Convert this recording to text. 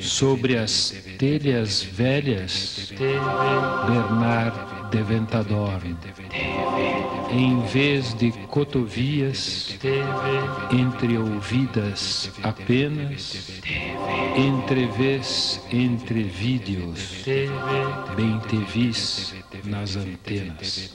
sobre as telhas velhas, Bernart de Ventadorn, em vez de cotovias, entre ouvidas apenas, entrevês entre vídeos, bem te vis nas antenas.